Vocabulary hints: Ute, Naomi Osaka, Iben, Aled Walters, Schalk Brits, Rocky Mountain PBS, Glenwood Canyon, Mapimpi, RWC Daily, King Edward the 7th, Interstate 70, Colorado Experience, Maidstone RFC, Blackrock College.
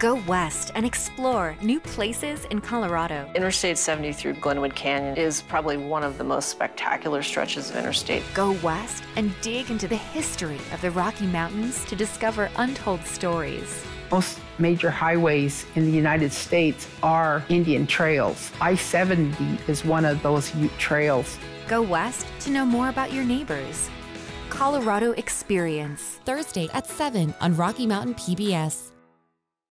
Go west and explore new places in Colorado. Interstate 70 through Glenwood Canyon is probably one of the most spectacular stretches of interstate. Go west and dig into the history of the Rocky Mountains to discover untold stories. Most major highways in the United States are Indian trails. I-70 is one of those Ute trails. Go west to know more about your neighbors. Colorado Experience, Thursday at 7 on Rocky Mountain PBS.